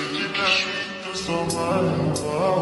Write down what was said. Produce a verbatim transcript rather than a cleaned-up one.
She keeps me to